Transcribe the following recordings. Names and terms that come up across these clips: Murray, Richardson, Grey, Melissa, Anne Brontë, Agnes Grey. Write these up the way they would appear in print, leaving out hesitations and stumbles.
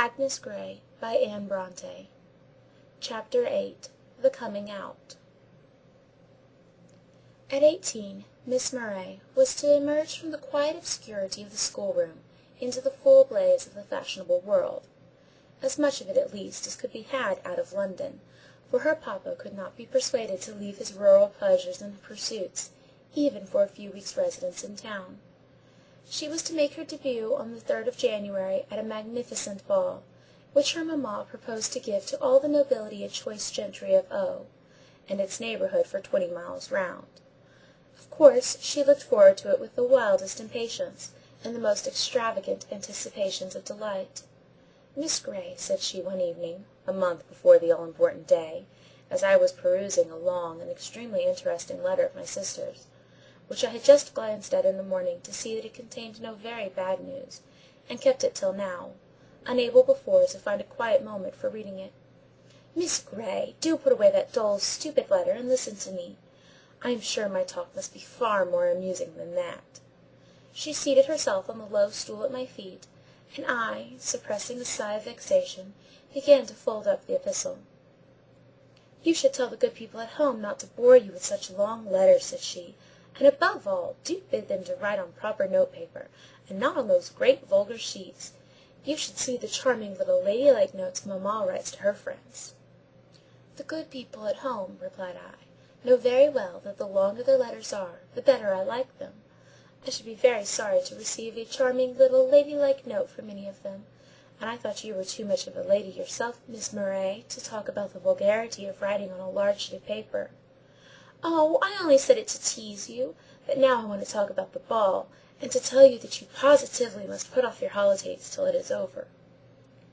Agnes Grey by Anne Brontë. Chapter 8. The Coming Out. At 18, Miss Murray was to emerge from the quiet obscurity of the schoolroom into the full blaze of the fashionable world, as much of it at least as could be had out of London, for her papa could not be persuaded to leave his rural pleasures and pursuits, even for a few weeks' residence in town. She was to make her debut on the 3rd of January at a magnificent ball, which her mamma proposed to give to all the nobility and choice gentry of O, and its neighborhood for 20 miles round. Of course, she looked forward to it with the wildest impatience, and the most extravagant anticipations of delight. "Miss Grey," said she one evening, a month before the all-important day, as I was perusing a long and extremely interesting letter of my sister's, which I had just glanced at in the morning to see that it contained no very bad news, and kept it till now, unable before to find a quiet moment for reading it. "Miss Grey, do put away that dull, stupid letter and listen to me. I am sure my talk must be far more amusing than that." She seated herself on the low stool at my feet, and I, suppressing a sigh of vexation, began to fold up the epistle. "You should tell the good people at home not to bore you with such long letters," said she, "and above all, do bid them to write on proper notepaper, and not on those great vulgar sheets. You should see the charming little ladylike notes mamma writes to her friends." "The good people at home," replied I, "know very well that the longer their letters are, the better I like them. I should be very sorry to receive a charming little ladylike note from any of them, and I thought you were too much of a lady yourself, Miss Murray, to talk about the vulgarity of writing on a large sheet of paper." "Oh, I only said it to tease you, but now I want to talk about the ball, and to tell you that you positively must put off your holidays till it is over."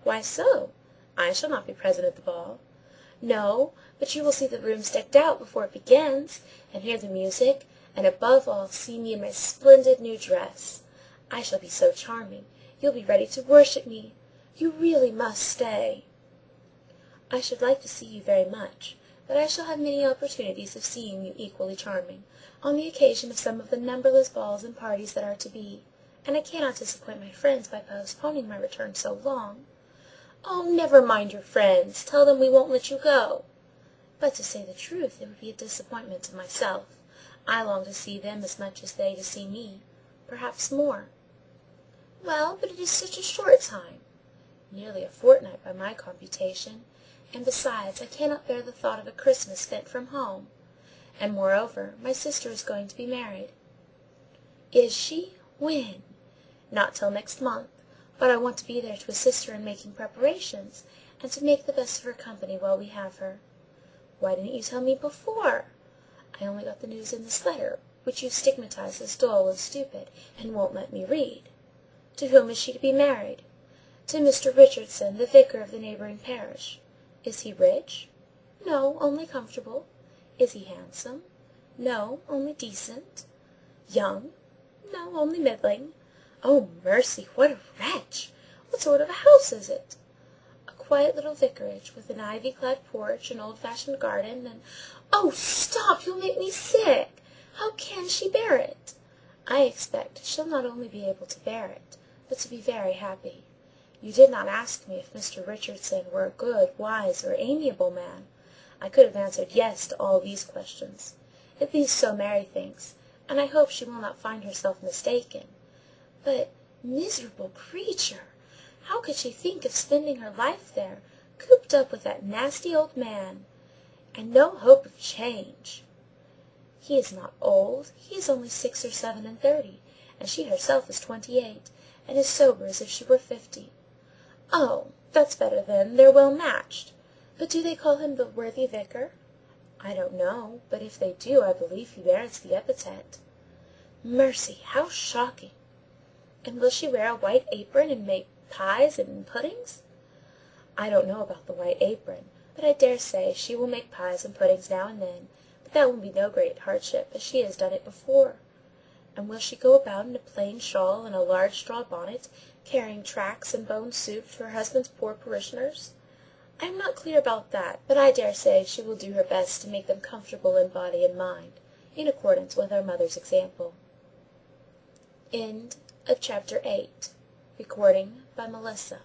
"Why so? I shall not be present at the ball." "No, but you will see the rooms decked out before it begins, and hear the music, and above all see me in my splendid new dress. I shall be so charming, you'll be ready to worship me. You really must stay." "I should like to see you very much, but I shall have many opportunities of seeing you equally charming, on the occasion of some of the numberless balls and parties that are to be, and I cannot disappoint my friends by postponing my return so long." "Oh, never mind your friends. Tell them we won't let you go." "But to say the truth, it would be a disappointment to myself. I long to see them as much as they to see me, perhaps more." "Well, but it is such a short time." "Nearly a fortnight by my computation, and besides, I cannot bear the thought of a Christmas spent from home. And moreover, my sister is going to be married." "Is she? When?" "Not till next month, but I want to be there to assist her in making preparations, and to make the best of her company while we have her." "Why didn't you tell me before?" "I only got the news in this letter, which you stigmatize as dull and stupid, and won't let me read." "To whom is she to be married?" "To Mr. Richardson, the vicar of the neighboring parish." "Is he rich?" "No, only comfortable." "Is he handsome?" "No, only decent." "Young?" "No, only middling." "Oh, mercy, what a wretch! What sort of a house is it?" "A quiet little vicarage, with an ivy-clad porch, an old-fashioned garden, and—" "Oh, stop! You'll make me sick! How can she bear it?" "I expect she'll not only be able to bear it, but to be very happy. You did not ask me if Mr. Richardson were a good, wise, or amiable man. I could have answered yes to all these questions. At least so Mary thinks, and I hope she will not find herself mistaken. But, miserable creature! How could she think of spending her life there, cooped up with that nasty old man? And no hope of change." "He is not old. He is only 6 or 7 and 30, and she herself is 28, and is sober as if she were 50. "Oh, that's better then. They're well matched. But do they call him the worthy vicar?" "I don't know, but if they do, I believe he merits the epithet." "Mercy, how shocking! And will she wear a white apron and make pies and puddings?" "I don't know about the white apron, but I dare say she will make pies and puddings now and then, but that will be no great hardship, as she has done it before." "And will she go about in a plain shawl and a large straw bonnet, carrying tracts and bone soup to her husband's poor parishioners?" "I am not clear about that, but I dare say she will do her best to make them comfortable in body and mind, in accordance with our mother's example." End of chapter 8. Recording by Melissa.